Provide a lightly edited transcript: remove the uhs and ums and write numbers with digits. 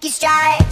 Lucky Strike.